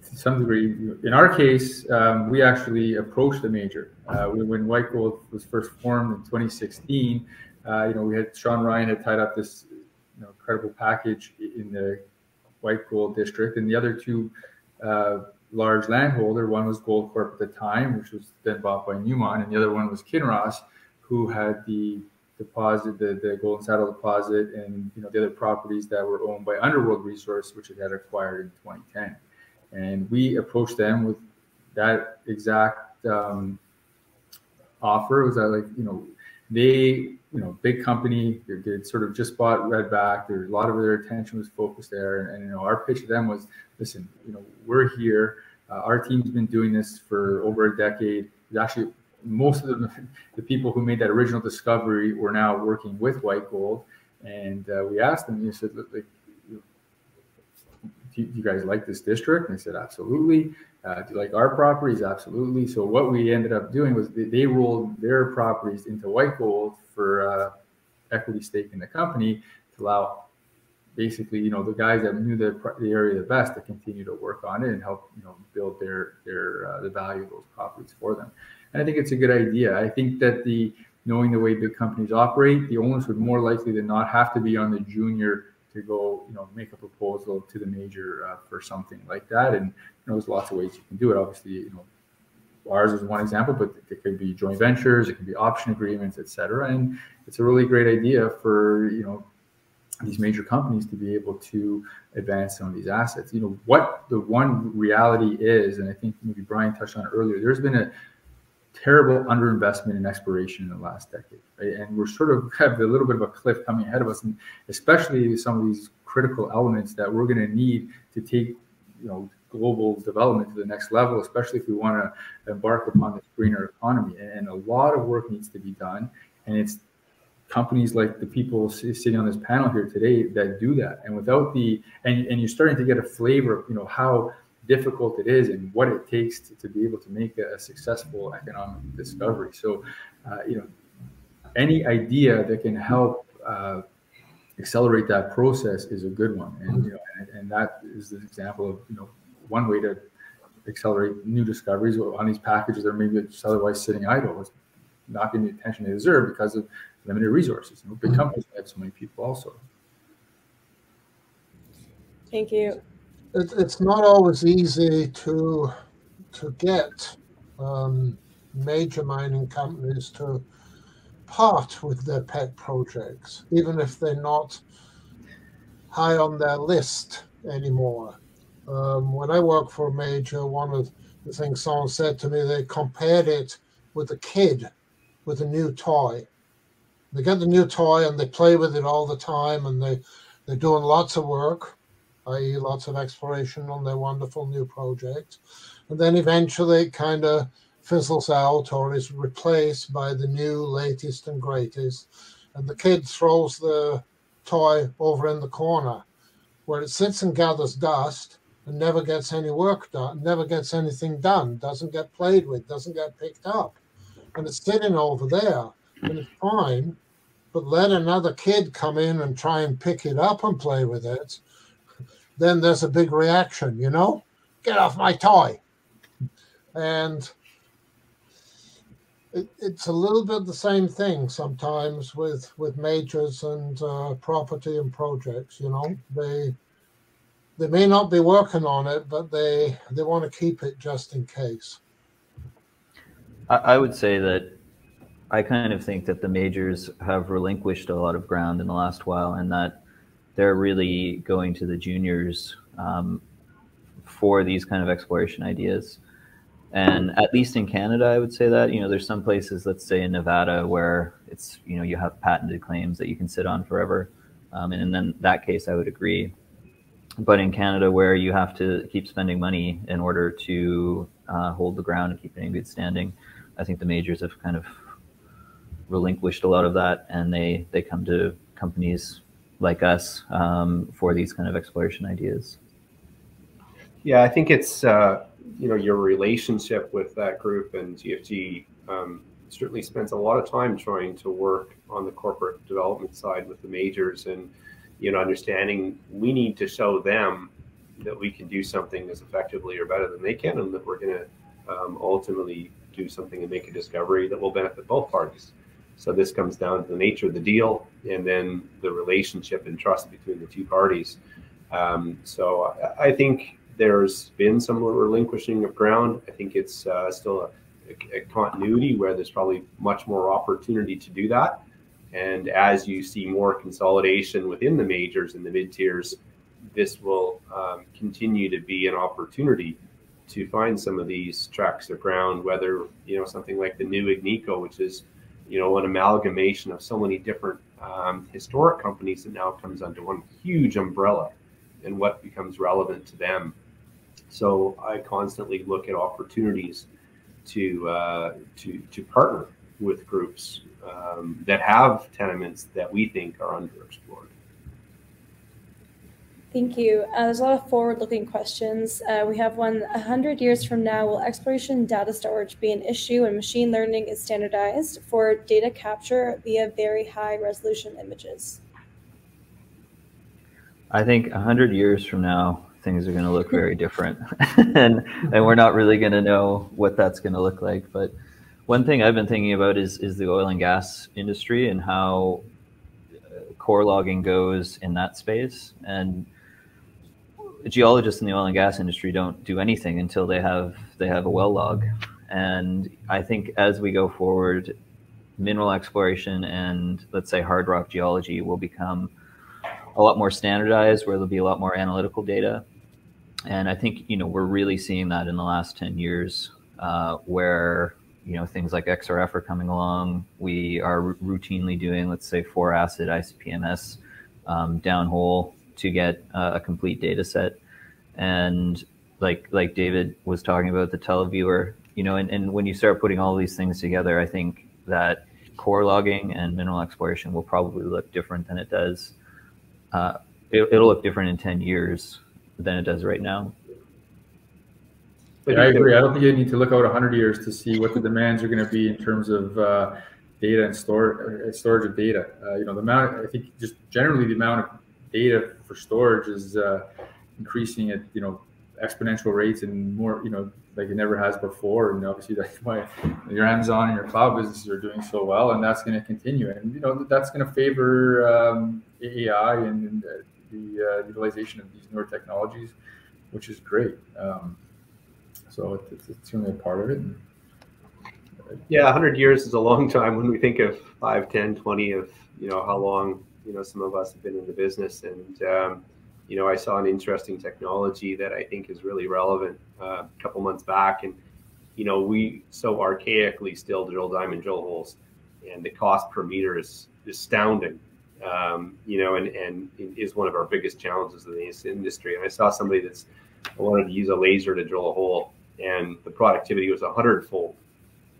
Some degree. In our case, um, we actually approached the major. Uh, when White Gold was first formed in twenty sixteen, uh, you know, we had Sean Ryan had tied up this, you know, incredible package in the White Gold District, and the other two uh, large landholder, one was Gold Corp at the time, which was then bought by Newmont, and the other one was Kinross, who had the deposit, the, the Golden Saddle deposit, and, you know, the other properties that were owned by Underworld Resource, which it had acquired in twenty ten. And we approached them with that exact um, offer. It was that, like, you know, they, you know, big company, they did sort of just bought Redback. There, a lot of their attention was focused there. And, and, you know, our pitch to them was, listen, you know, we're here. Uh, our team's been doing this for over a decade. It's actually, most of the, the people who made that original discovery were now working with White Gold. And uh, we asked them, you said, look, like, do you guys like this district? And they said, absolutely. Uh, do you like our properties? Absolutely. So what we ended up doing was they, they rolled their properties into White Gold for uh, equity stake in the company to allow basically, you know, the guys that knew the, the area the best to continue to work on it and help, you know, build their, their uh, the value of those properties for them. And I think it's a good idea. I think that the knowing the way big companies operate, the owners would more likely than not have to be on the junior to go, you know, make a proposal to the major uh, for something like that. And, you know, there's lots of ways you can do it. Obviously, you know, ours is one example, but it could be joint ventures, it can be option agreements, et cetera. And it's a really great idea for, you know, these major companies to be able to advance some of these assets. You know, what the one reality is, and I think maybe Brian touched on it earlier, there's been a terrible underinvestment in exploration in the last decade, right? And we're sort of have a little bit of a cliff coming ahead of us, and especially some of these critical elements that we're going to need to take, you know, global development to the next level, especially if we want to embark upon this greener economy. And a lot of work needs to be done, and it's companies like the people sitting on this panel here today that do that. And without the and, and you're starting to get a flavor of, you know, how difficult it is and what it takes to, to be able to make a, a successful economic discovery. So, uh, you know, any idea that can help uh, accelerate that process is a good one. And, you know, and, and that is an example of, you know, one way to accelerate new discoveries on these packages that are maybe just otherwise sitting idle, it's not getting the attention they deserve because of limited resources. You know, big companies have so many people also. Thank you. It, it's not always easy to to get um, major mining companies to part with their pet projects, even if they're not high on their list anymore. Um, when I worked for a major, one of the things someone said to me, they compared it with a kid with a new toy. They get the new toy and they play with it all the time, and they, they're doing lots of work, that is lots of exploration on their wonderful new project. And then eventually it kind of fizzles out or is replaced by the new latest and greatest. And the kid throws the toy over in the corner where it sits and gathers dust and never gets any work done, never gets anything done, doesn't get played with, doesn't get picked up. And it's sitting over there. And it's fine, but let another kid come in and try and pick it up and play with it. Then there's a big reaction, you know? Get off my toy. And it, it's a little bit the same thing sometimes with, with majors and uh, property and projects, you know? They they may not be working on it, but they, they want to keep it just in case. I, I would say that I kind of think that the majors have relinquished a lot of ground in the last while, and that they're really going to the juniors um, for these kind of exploration ideas. And at least in Canada, I would say that, you know, there's some places, let's say in Nevada, where it's, you know, you have patented claims that you can sit on forever. Um, and in that case, I would agree. But in Canada, where you have to keep spending money in order to uh, hold the ground and keep it in good standing, I think the majors have kind of relinquished a lot of that, and they they come to companies like us um, for these kind of exploration ideas. Yeah, I think it's uh, you know, your relationship with that group, and G F G um, certainly spends a lot of time trying to work on the corporate development side with the majors, and you know, understanding we need to show them that we can do something as effectively or better than they can, and that we're going to um, ultimately do something and make a discovery that will benefit both parties. So this comes down to the nature of the deal and then the relationship and trust between the two parties. Um, so I, I think there's been some relinquishing of ground. I think it's uh, still a, a, a continuity where there's probably much more opportunity to do that. And as you see more consolidation within the majors and the mid-tiers, this will um, continue to be an opportunity to find some of these tracts of ground, whether, you know, something like the new Agnico, which is, you know, an amalgamation of so many different um, historic companies that now comes under one huge umbrella, and what becomes relevant to them. So I constantly look at opportunities to uh, to to partner with groups um, that have tenements that we think are underexplored. Thank you. Uh, there's a lot of forward-looking questions. Uh, we have one: one hundred years from now, will exploration data storage be an issue when machine learning is standardized for data capture via very high-resolution images? I think one hundred years from now, things are going to look very different, and and we're not really going to know what that's going to look like. But one thing I've been thinking about is is the oil and gas industry and how core logging goes in that space. And geologists in the oil and gas industry don't do anything until they have they have a well log. And I think as we go forward, mineral exploration and, let's say, hard rock geology will become a lot more standardized, where there'll be a lot more analytical data. And I think, you know, we're really seeing that in the last ten years, uh, where, you know, things like X R F are coming along. We are routinely doing, let's say, four acid I C P M S um, downhole to get uh, a complete data set. And like like David was talking about, the televiewer, you know, and, and when you start putting all these things together, I think that core logging and mineral exploration will probably look different than it does. Uh, it, it'll look different in ten years than it does right now. Yeah, I agree. I don't think you need to look out one hundred years to see what the demands are going to be in terms of uh, data and store, storage of data. Uh, you know, the amount, I think just generally the amount of data for storage is uh, increasing at, you know, exponential rates, and more, you know, like it never has before. And obviously that's why your Amazon and your cloud businesses are doing so well, and that's going to continue. And, you know, that's going to favor um, A I and uh, the uh, utilization of these newer technologies, which is great. Um, So it's, it's certainly a part of it. Yeah, one hundred years is a long time when we think of five, ten, twenty, of, you know, how long you know, some of us have been in the business, and um, you know, I saw an interesting technology that I think is really relevant uh, a couple months back. And you know, we so archaically still drill diamond drill holes, and the cost per meter is astounding. Um, you know, and and it is one of our biggest challenges in this industry. And I saw somebody that's wanted to use a laser to drill a hole, and the productivity was a hundredfold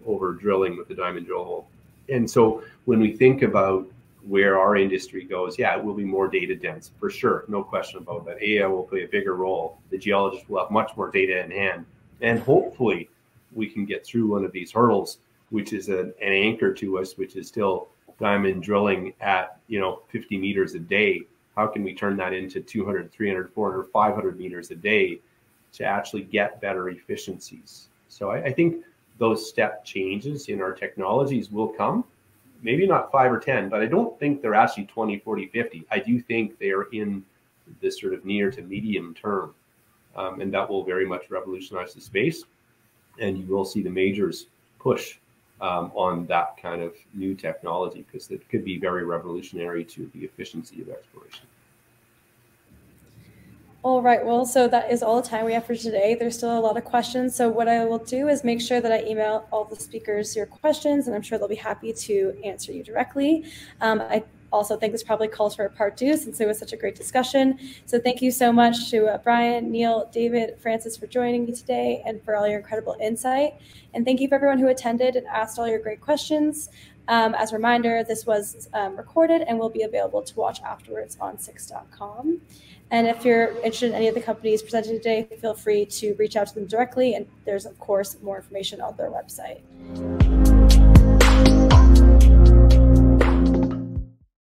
over drilling with the diamond drill hole. And so when we think about where our industry goes, yeah, it will be more data dense for sure, no question about that. A I will play a bigger role. The geologist will have much more data in hand, and hopefully we can get through one of these hurdles, which is a, an anchor to us, which is still diamond drilling at, you know, fifty meters a day. How can we turn that into two hundred, three hundred, four hundred, five hundred meters a day to actually get better efficiencies? So I, I think those step changes in our technologies will come, maybe not five or ten, but I don't think they're actually twenty, forty, fifty. I do think they are in this sort of near to medium term, um, and that will very much revolutionize the space. And you will see the majors push um, on that kind of new technology, because it could be very revolutionary to the efficiency of exploration. All right, well, so that is all the time we have for today. There's still a lot of questions. So what I will do is make sure that I email all the speakers your questions, and I'm sure they'll be happy to answer you directly. Um, I also think this probably calls for a part two, since it was such a great discussion. So thank you so much to uh, Brian, Neil, David, Francis for joining me today and for all your incredible insight. And thank you for everyone who attended and asked all your great questions. Um, as a reminder, this was um, recorded and will be available to watch afterwards on six dot com. And if you're interested in any of the companies presented today, feel free to reach out to them directly. And there's, of course, more information on their website.